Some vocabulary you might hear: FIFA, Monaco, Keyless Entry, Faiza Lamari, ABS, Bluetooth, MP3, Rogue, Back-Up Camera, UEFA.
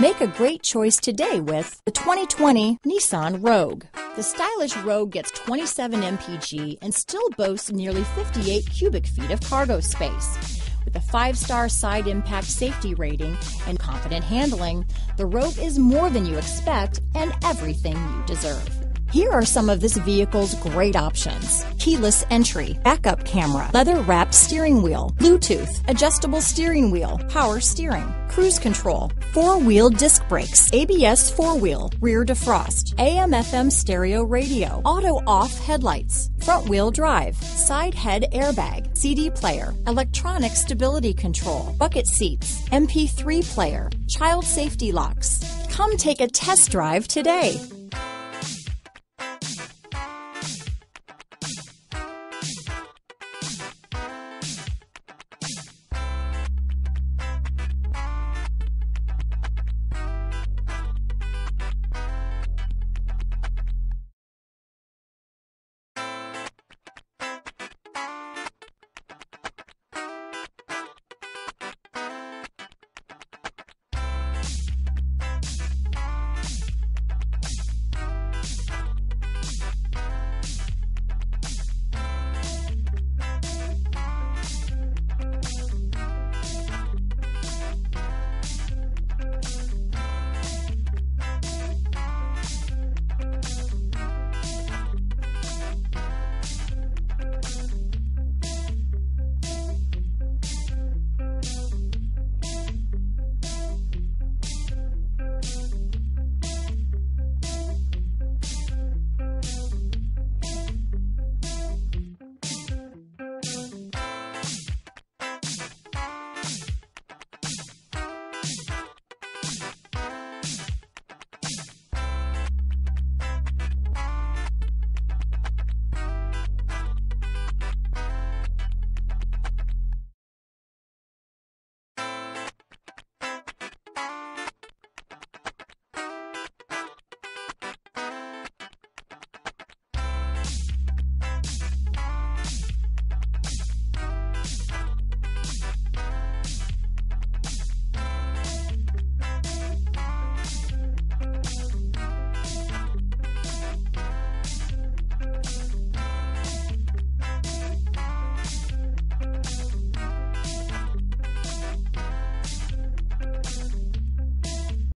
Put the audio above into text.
Make a great choice today with the 2020 Nissan Rogue. The stylish Rogue gets 27 mpg and still boasts nearly 58 cubic feet of cargo space. With a 5-star side impact safety rating and confident handling, the Rogue is more than you expect and everything you deserve. Here are some of this vehicle's great options: keyless entry, backup camera, leather-wrapped steering wheel, Bluetooth, adjustable steering wheel, power steering, cruise control, four-wheel disc brakes, ABS four-wheel, rear defrost, AM/FM stereo radio, auto-off headlights, front-wheel drive, side head airbag, CD player, electronic stability control, bucket seats, MP3 player, child safety locks. Come take a test drive today.